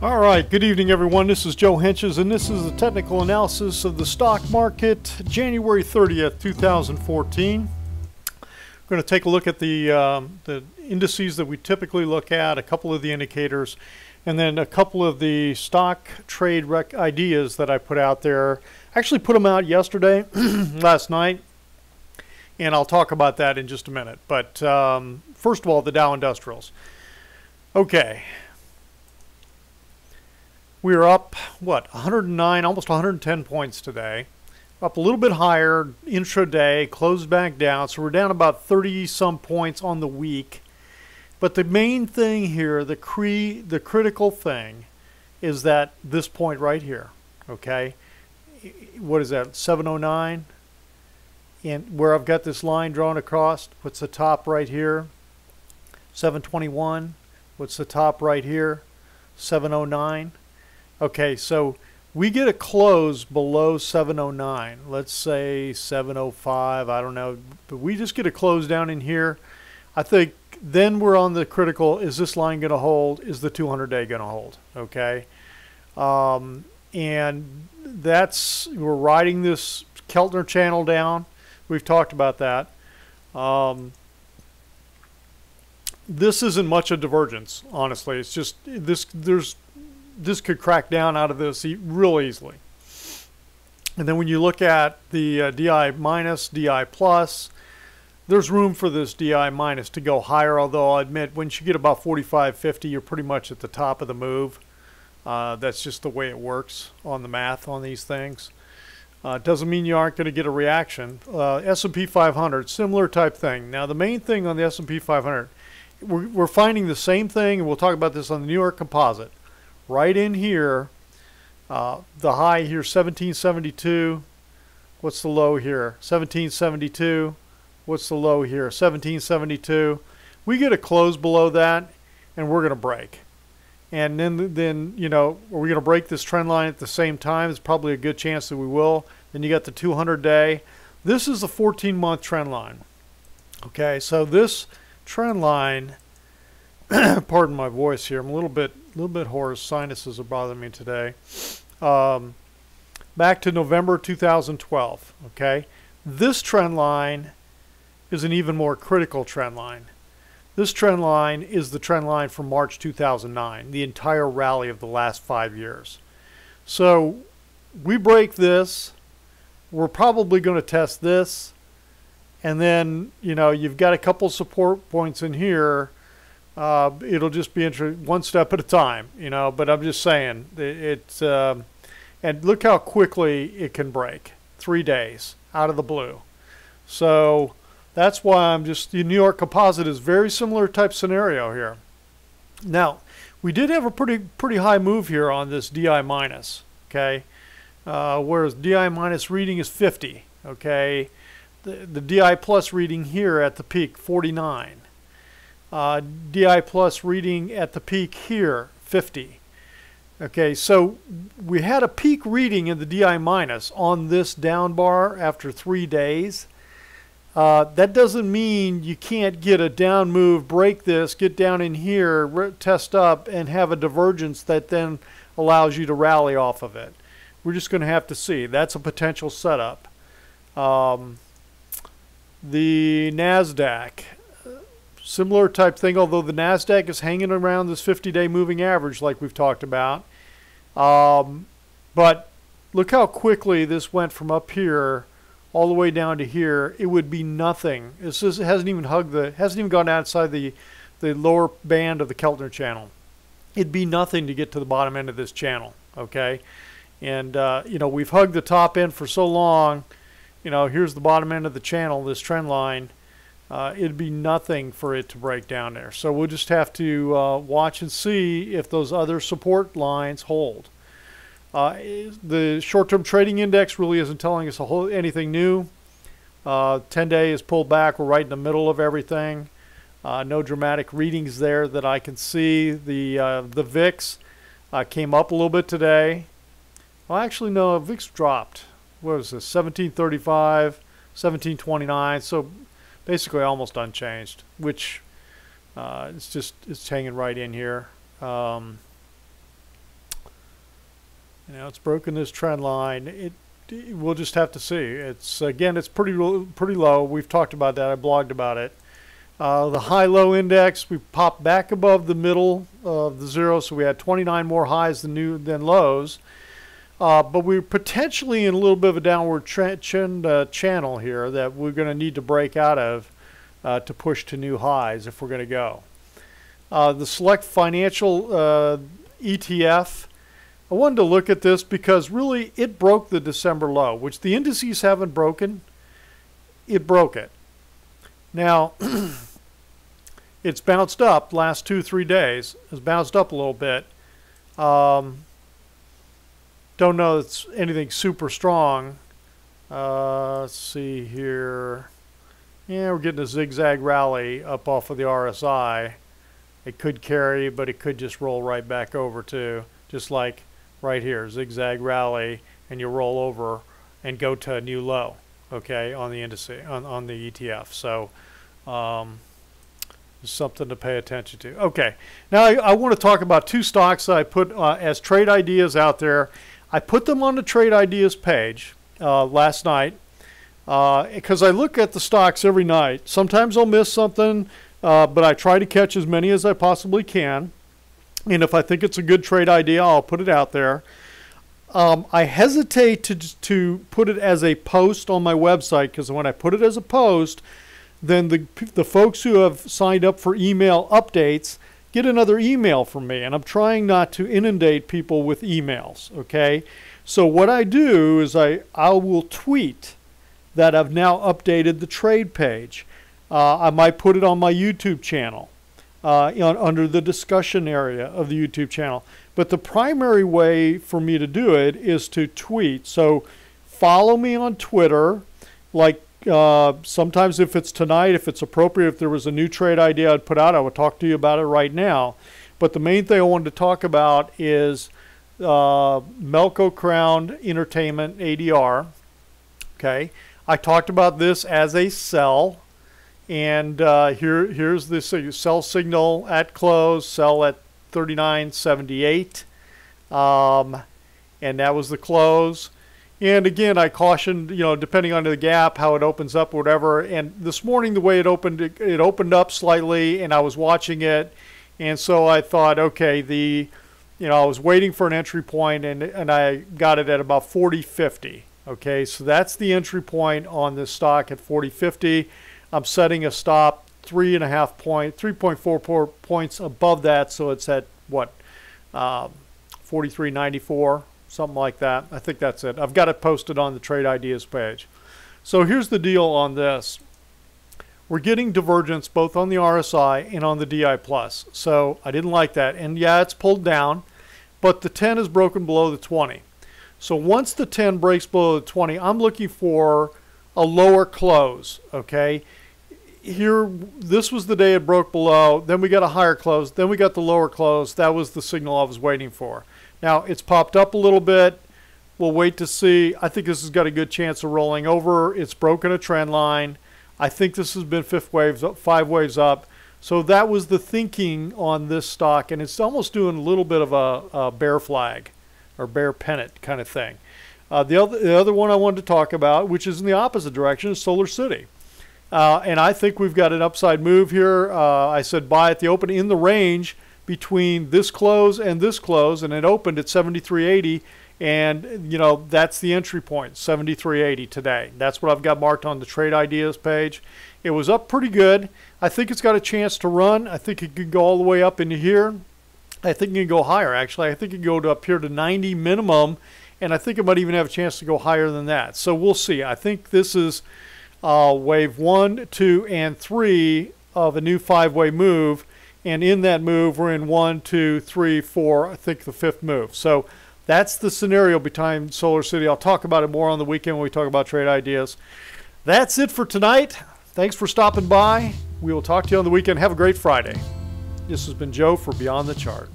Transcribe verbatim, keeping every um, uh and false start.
All right, good evening everyone. This is Joe Hentges and this is the technical analysis of the stock market January thirtieth, two thousand fourteen. We're going to take a look at the, um, the indices that we typically look at, a couple of the indicators, and then a couple of the stock trade rec ideas that I put out there. I actually put them out yesterday, last night, and I'll talk about that in just a minute. But um, first of all, the Dow Industrials. Okay. We are up, what, one hundred nine, almost one hundred ten points today. Up a little bit higher intraday, closed back down. So we're down about thirty-some points on the week. But the main thing here, the, cre the critical thing, is that this point right here, okay? What is that, seven oh nine? And where I've got this line drawn across, what's the top right here? seven twenty-one. What's the top right here? seven oh nine. Okay, so we get a close below seven oh nine. Let's say seven oh five, I don't know. But we just get a close down in here. I think then we're on the critical, is this line going to hold? Is the two hundred day going to hold? Okay. Um, and that's, we're riding this Keltner channel down. We've talked about that. Um, this isn't much a divergence, honestly. It's just, this, there's... this could crack down out of this real easily. And then when you look at the uh, D I minus, D I plus, there's room for this D I minus to go higher, although I'll admit, once you get about forty-five fifty, you're pretty much at the top of the move. Uh, that's just the way it works on the math on these things. Uh, doesn't mean you aren't going to get a reaction. Uh, S and P five hundred, similar type thing. Now, the main thing on the S and P five hundred, we're, we're finding the same thing, and we'll talk about this on the New York Composite. Right in here, uh, the high here, seventeen seventy-two. What's the low here? seventeen seventy-two. What's the low here? seventeen seventy-two. We get a close below that, and we're going to break. And then, then you know, are we going to break this trend line at the same time? There's probably a good chance that we will. Then you got the two hundred day. This is the fourteen month trend line. Okay, so this trend line, pardon my voice here, I'm a little bit a little bit hoarse, sinuses are bothering me today. Um, back to November two thousand twelve, okay? This trend line is an even more critical trend line. This trend line is the trend line from March two thousand nine, the entire rally of the last five years. So we break this, we're probably going to test this, and then, you know, you've got a couple support points in here. Uh, it'll just be one step at a time, you know, but I'm just saying it, it's, um, and look how quickly it can break, three days out of the blue. So that's why I'm just, the New York Composite is very similar type scenario here. Now, we did have a pretty, pretty high move here on this D I minus, okay, uh, whereas D I minus reading is fifty, okay, the, the D I plus reading here at the peak, forty-nine. Uh, D I plus reading at the peak here, fifty. Okay, so we had a peak reading in the D I minus on this down bar after three days. Uh, that doesn't mean you can't get a down move, break this, get down in here, test up, and have a divergence that then allows you to rally off of it. We're just going to have to see. That's a potential setup. Um, the NASDAQ. Similar type thing, although the NASDAQ is hanging around this fifty day moving average like we've talked about. Um, but look how quickly this went from up here all the way down to here. It would be nothing. This is, it hasn't even hugged the, hasn't even gone outside the, the lower band of the Keltner channel. It'd be nothing to get to the bottom end of this channel, okay? And, uh, you know, we've hugged the top end for so long. You know, here's the bottom end of the channel, this trend line. Uh, it'd be nothing for it to break down there. So we'll just have to uh, watch and see if those other support lines hold. Uh, the short-term trading index really isn't telling us a whole, anything new. Uh, ten day is pulled back. We're right in the middle of everything. Uh, no dramatic readings there that I can see. The, uh, the V I X uh, came up a little bit today. Well, actually, no, V I X dropped. What was this? seventeen thirty-five, seventeen twenty-nine. So basically almost unchanged, which uh, it's just it's hanging right in here. Um, You know, it's broken this trend line. It, it we'll just have to see. It's again, it's pretty pretty low. We've talked about that. I blogged about it. Uh, the high-low index, we popped back above the middle of the zero, so we had twenty-nine more highs than new than lows. Uh, but we're potentially in a little bit of a downward trend uh, channel here that we're going to need to break out of uh, to push to new highs if we're going to go. Uh, the Select Financial uh, E T F, I wanted to look at this because really it broke the December low, which the indices haven't broken. It broke it. Now, it's bounced up last two, three days. It's bounced up a little bit. Um, Don't know it's anything super strong. Uh, let's see here. Yeah, we're getting a zigzag rally up off of the R S I. It could carry, but it could just roll right back over too. Just like right here, zigzag rally, and you roll over and go to a new low. Okay, on the index, on on the E T F. So, um, something to pay attention to. Okay, now I, I want to talk about two stocks that I put uh, as trade ideas out there. I put them on the trade ideas page uh, last night because uh, I look at the stocks every night. Sometimes I'll miss something, uh, but I try to catch as many as I possibly can. And if I think it's a good trade idea, I'll put it out there. Um, I hesitate to, to put it as a post on my website because when I put it as a post, then the, the folks who have signed up for email updates get another email from me, and I'm trying not to inundate people with emails, okay? So what I do is I, I will tweet that I've now updated the trade page. Uh, I might put it on my YouTube channel uh, on, under the discussion area of the YouTube channel. But the primary way for me to do it is to tweet. So follow me on Twitter. Like uh, sometimes if it's tonight, if it's appropriate, if there was a new trade idea I'd put out, I would talk to you about it right now. But the main thing I wanted to talk about is uh, Melco Crown Entertainment A D R. Okay, I talked about this as a sell, and uh, here here's the sell signal at close, sell at thirty-nine seventy-eight, um, and that was the close. And again, I cautioned, you know, depending on the gap, how it opens up, or whatever. And this morning, the way it opened, it, it opened up slightly, and I was watching it, and so I thought, okay, the, you know, I was waiting for an entry point, and and I got it at about forty fifty. Okay, so that's the entry point on this stock at forty fifty. I'm setting a stop three and a half point, three point four four points above that, so it's at what, um, forty-three ninety-four. Something like that. I think that's it. I've got it posted on the trade ideas page. So here's the deal on this. We're getting divergence both on the R S I and on the D I plus. So I didn't like that. And yeah, it's pulled down, but the ten is broken below the twenty. So once the ten breaks below the twenty, I'm looking for a lower close. Okay. Here, this was the day it broke below. Then we got a higher close. Then we got the lower close. That was the signal I was waiting for. Now, it's popped up a little bit. We'll wait to see. I think this has got a good chance of rolling over. It's broken a trend line. I think this has been fifth waves up, five waves up. So that was the thinking on this stock, and it's almost doing a little bit of a, a bear flag or bear pennant kind of thing. Uh, the, other, the other one I wanted to talk about, which is in the opposite direction, is SolarCity. Uh, and I think we've got an upside move here. Uh, I said buy at the open in the range between this close and this close, and it opened at seventy-three eighty, and you know that's the entry point, seventy-three eighty today. That's what I've got marked on the trade ideas page. It was up pretty good. I think it's got a chance to run. I think it could go all the way up into here. I think it can go higher actually. I think it can go to up here to ninety minimum, and I think it might even have a chance to go higher than that. So we'll see. I think this is uh, wave one, two, and three of a new five-way move. And in that move, we're in one, two, three, four, I think the fifth move. So that's the scenario behind SolarCity. I'll talk about it more on the weekend when we talk about trade ideas. That's it for tonight. Thanks for stopping by. We will talk to you on the weekend. Have a great Friday. This has been Joe for Beyond the Chart.